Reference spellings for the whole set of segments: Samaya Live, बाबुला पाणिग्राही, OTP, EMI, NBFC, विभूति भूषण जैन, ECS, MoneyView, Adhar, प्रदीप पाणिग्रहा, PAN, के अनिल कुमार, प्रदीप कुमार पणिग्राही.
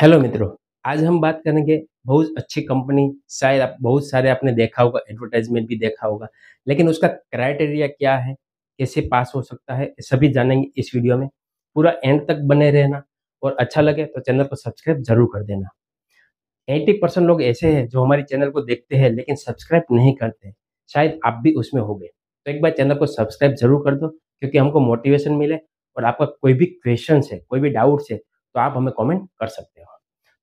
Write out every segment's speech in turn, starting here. Hello मित्रों, आज हम बात करेंगे बहुत अच्छी कंपनी, शायद आप बहुत सारे आपने देखा होगा, एडवर्टाइजमेंट भी देखा होगा, लेकिन उसका क्राइटेरिया क्या है, कैसे पास हो सकता है, सभी जानेंगे इस वीडियो में। पूरा एंड तक बने रहना और अच्छा लगे तो चैनल को सब्सक्राइब जरूर कर देना। 80% लोग ऐसे हैं जो हमारे चैनल को देखते हैं लेकिन सब्सक्राइब नहीं करते, शायद आप भी उसमें हो गए। तो एक बार चैनल को सब्सक्राइब जरूर कर दो, क्योंकि हमको मोटिवेशन मिले। और आपका कोई भी क्वेश्चन है, कोई भी डाउट्स है तो आप हमें कमेंट कर सकते हो।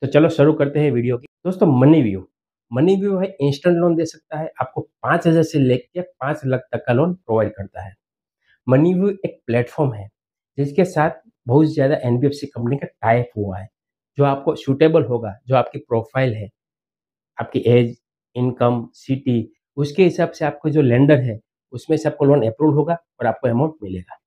तो चलो शुरू करते हैं वीडियो की। दोस्तों, मनी व्यू है, इंस्टेंट लोन दे सकता है आपको। 5,000 से लेकर 5 लाख तक का लोन प्रोवाइड करता है। मनी व्यू एक प्लेटफॉर्म है जिसके साथ बहुत ज़्यादा NBFC कंपनी का टाइप हुआ है, जो आपको सूटेबल होगा, जो आपकी प्रोफाइल है, आपकी एज, इनकम, सिटी, उसके हिसाब से आपको जो लेंडर है उसमें से आपको लोन अप्रूव होगा और आपको अमाउंट मिलेगा।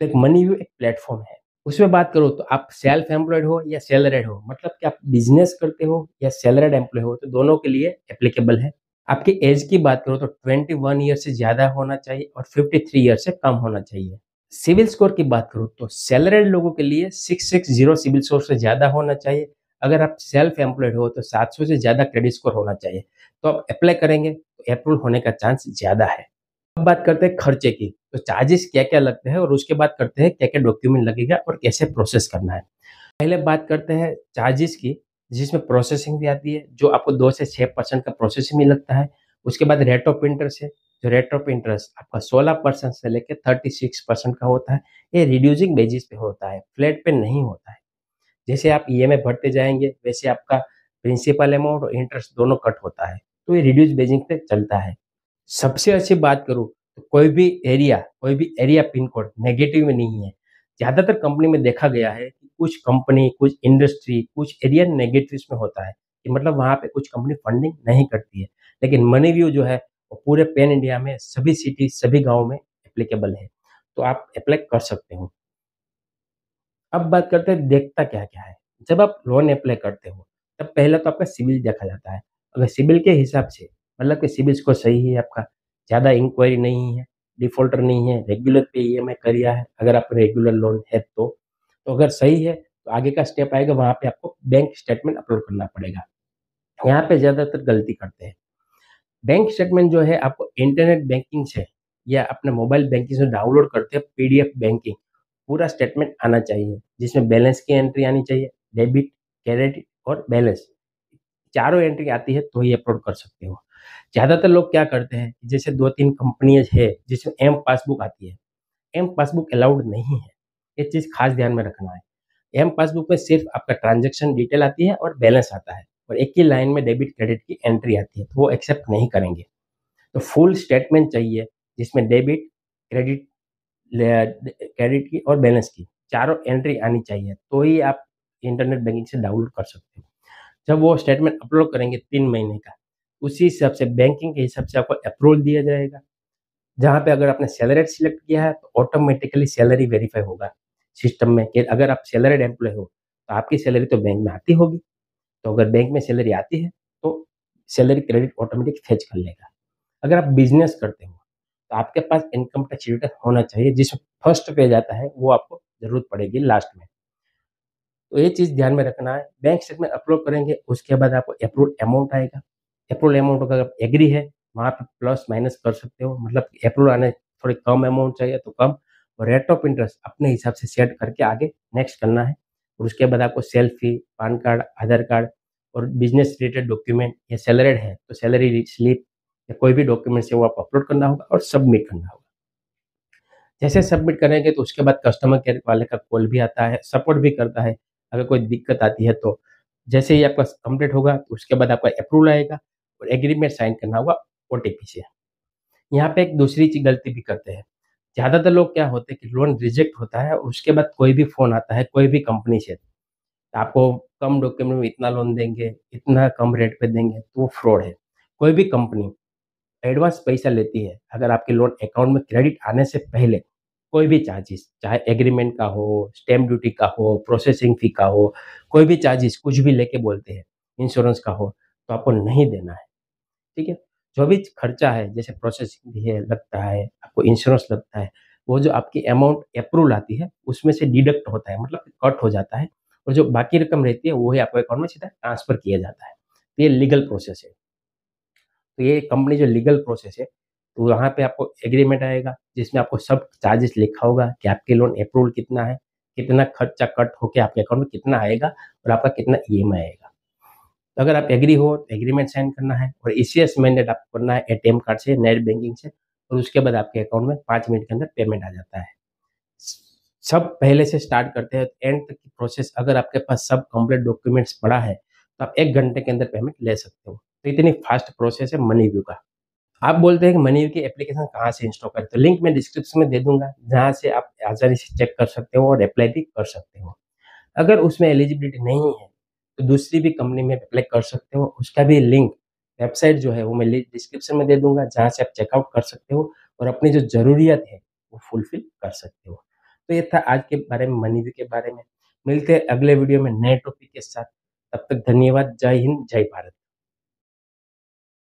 तो एक मनी व्यू एक प्लेटफॉर्म है। उसमें बात करो तो आप सेल्फ एम्प्लॉयड हो या सैलरीड हो, मतलब कि आप बिजनेस करते हो या सैलरीड एम्प्लॉय हो, तो दोनों के लिए एप्लीकेबल है। आपकी एज की बात करो तो 21 ईयर से ज़्यादा होना चाहिए और 53 ईयर से कम होना चाहिए। सिविल स्कोर की बात करो तो सैलरीड लोगों के लिए 660 सिविल स्कोर से ज़्यादा होना चाहिए। अगर आप सेल्फ एम्प्लॉयड हो तो 700 से ज़्यादा क्रेडिट स्कोर होना चाहिए। तो आप अप्लाई करेंगे तो अप्रूव होने का चांस ज़्यादा है। अब बात करते हैं खर्चे की, तो चार्जेस क्या क्या लगते हैं, और उसके बाद करते हैं क्या क्या डॉक्यूमेंट लगेगा और कैसे प्रोसेस करना है। पहले बात करते हैं चार्जेस की, जिसमें प्रोसेसिंग भी आती है, जो आपको 2 से 6% का प्रोसेसिंग भी लगता है। उसके बाद रेट ऑफ इंटरेस्ट है, जो रेट ऑफ इंटरेस्ट आपका 16% से लेकर 36% का होता है। ये रिड्यूसिंग बेसिस पे होता है, फ्लैट पे नहीं होता है। जैसे आप EMI भरते जाएंगे वैसे आपका प्रिंसिपल अमाउंट और इंटरेस्ट दोनों कट होता है, तो ये रिड्यूस बेसिस पे चलता है। सबसे अच्छी बात करूँ तो कोई भी एरिया पिन कोड नेगेटिव में नहीं है। ज़्यादातर कंपनी में देखा गया है कि कुछ कंपनी, कुछ इंडस्ट्री, कुछ एरिया नेगेटिव में होता है, कि मतलब वहाँ पे कुछ कंपनी फंडिंग नहीं करती है। लेकिन मनी व्यू जो है वो पूरे पैन इंडिया में सभी सिटी, सभी गाँव में एप्लीकेबल है, तो आप अप्लाई कर सकते हो। अब बात करते हैं देखता क्या क्या है। जब आप लोन अप्लाई करते हो तब पहले तो आपका सिविल देखा जाता है। अगर सिविल के हिसाब से, मतलब कि सिबिल स्कोर सही है आपका, ज़्यादा इंक्वायरी नहीं है, डिफॉल्टर नहीं है, रेगुलर पे EMI करिया है, अगर आप रेगुलर लोन है तो अगर सही है तो आगे का स्टेप आएगा, वहाँ पे आपको बैंक स्टेटमेंट अपलोड करना पड़ेगा। यहाँ पे ज़्यादातर गलती करते हैं। बैंक स्टेटमेंट जो है आपको इंटरनेट बैंकिंग से या अपने मोबाइल बैंकिंग से डाउनलोड करते हैं, PDF बैंकिंग पूरा स्टेटमेंट आना चाहिए, जिसमें बैलेंस की एंट्री आनी चाहिए, डेबिट, क्रेडिट और बैलेंस चारों एंट्री आती है तो ही अपलोड कर सकते हो। ज़्यादातर लोग क्या करते हैं, जैसे 2-3 कंपनियां है जिसमें M पासबुक आती है। M पासबुक अलाउड नहीं है, ये चीज़ खास ध्यान में रखना है। M पासबुक में सिर्फ आपका ट्रांजैक्शन डिटेल आती है और बैलेंस आता है, और एक ही लाइन में डेबिट क्रेडिट की एंट्री आती है, तो वो एक्सेप्ट नहीं करेंगे। तो फुल स्टेटमेंट चाहिए जिसमें डेबिट, क्रेडिट की और बैलेंस की चारों एंट्री आनी चाहिए, तो ही आप इंटरनेट बैंकिंग से डाउनलोड कर सकते हो। जब वो स्टेटमेंट अपलोड करेंगे 3 महीने का, उसी हिसाब से बैंकिंग के हिसाब से आपको अप्रूवल दिया जाएगा। जहाँ पे अगर आपने सैलरी सिलेक्ट किया है तो ऑटोमेटिकली सैलरी वेरीफाई होगा सिस्टम में, कि अगर आप सैलरीड एम्प्लॉय हो तो आपकी सैलरी तो बैंक में आती होगी, तो अगर बैंक में सैलरी आती है तो सैलरी क्रेडिट ऑटोमेटिक फेच कर लेगा। अगर आप बिजनेस करते हो तो आपके पास इनकम टैक्स रिटर्न होना चाहिए, जिसमें फर्स्ट पेज आता है वो आपको जरूरत पड़ेगी लास्ट में, तो ये चीज़ ध्यान में रखना है। बैंक स्टेटमेंट अपलोड करेंगे, उसके बाद आपको अप्रूवल अमाउंट आएगा। अप्रूवल अमाउंट अगर आप एग्री है वहाँ पे प्लस माइनस कर सकते हो, मतलब अप्रूवल आने थोड़े कम अमाउंट चाहिए तो कम, और रेट ऑफ इंटरेस्ट अपने हिसाब से सेट करके आगे नेक्स्ट करना है। और उसके बाद आपको selfie, PAN card, Aadhaar card और बिजनेस रिलेटेड डॉक्यूमेंट, या सैलरीड है तो सैलरी स्लिप या कोई भी डॉक्यूमेंट से वो आप अपलोड करना होगा और सबमिट करना होगा। जैसे सबमिट करेंगे तो उसके बाद कस्टमर केयर वाले का कॉल भी आता है, सपोर्ट भी करता है। अगर कोई दिक्कत आती है तो जैसे ही आपका कंप्लीट होगा तो उसके बाद आपका अप्रूवल आएगा और एग्रीमेंट साइन करना होगा OTP से। यहाँ पे एक दूसरी चीज गलती भी करते हैं ज़्यादातर लोग, क्या होते हैं कि लोन रिजेक्ट होता है और उसके बाद कोई भी फ़ोन आता है कोई भी कंपनी से, तो आपको कम डॉक्यूमेंट में इतना लोन देंगे, इतना कम रेट पे देंगे, तो वो फ्रॉड है। कोई भी कंपनी एडवांस पैसा लेती है, अगर आपके लोन अकाउंट में क्रेडिट आने से पहले कोई भी चार्जेस, चाहे एग्रीमेंट का हो, स्टैम्प ड्यूटी का हो, प्रोसेसिंग फी का हो, कोई भी चार्जेस कुछ भी लेके बोलते हैं, इंश्योरेंस का हो, तो आपको नहीं देना है। ठीक है, जो भी खर्चा है, जैसे प्रोसेसिंग भी है लगता है, आपको इंश्योरेंस लगता है, वो जो आपकी अमाउंट अप्रूवल आती है उसमें से डिडक्ट होता है, मतलब कट हो जाता है और जो बाकी रकम रहती है वो ही आपके अकाउंट में सीधा ट्रांसफर किया जाता है। तो ये लीगल प्रोसेस है। तो ये कंपनी जो लीगल प्रोसेस है, तो वहाँ पे आपको एग्रीमेंट आएगा जिसमें आपको सब चार्जेस लिखा होगा कि आपके लोन अप्रूवल कितना है, कितना खर्चा कट होकर आपके अकाउंट में कितना आएगा और आपका कितना EMI आएगा। तो अगर आप एग्री हो तो एग्रीमेंट साइन करना है और ECS मैंडेट आपको करना है ATM कार्ड से, नेट बैंकिंग से, और उसके बाद आपके अकाउंट में 5 मिनट के अंदर पेमेंट आ जाता है। सब पहले से स्टार्ट करते हैं एंड तक की प्रोसेस। अगर आपके पास सब कंप्लीट डॉक्यूमेंट्स पड़ा है तो आप 1 घंटे के अंदर पेमेंट ले सकते हो। तो इतनी फास्ट प्रोसेस है MoneyView का। आप बोलते हैं कि MoneyView की एप्लीकेशन कहाँ से इंस्टॉल करें, तो लिंक मैं डिस्क्रिप्शन में दे दूंगा, जहाँ से आप आसानी से चेक कर सकते हो और अप्लाई भी कर सकते हो। अगर उसमें एलिजिबिलिटी नहीं है तो दूसरी भी कंपनी में अप्लाई कर सकते हो। उसका भी लिंक वेबसाइट जो है वो मैं डिस्क्रिप्शन में दे दूंगा, जहाँ से आप चेकआउट कर सकते हो और अपनी जो जरूरियत है वो फुलफिल कर सकते हो। तो ये था आज के बारे में MoneyView के बारे में। मिलते हैं अगले वीडियो में नए टॉपिक के साथ। तब तक धन्यवाद। जय हिंद, जय भारत।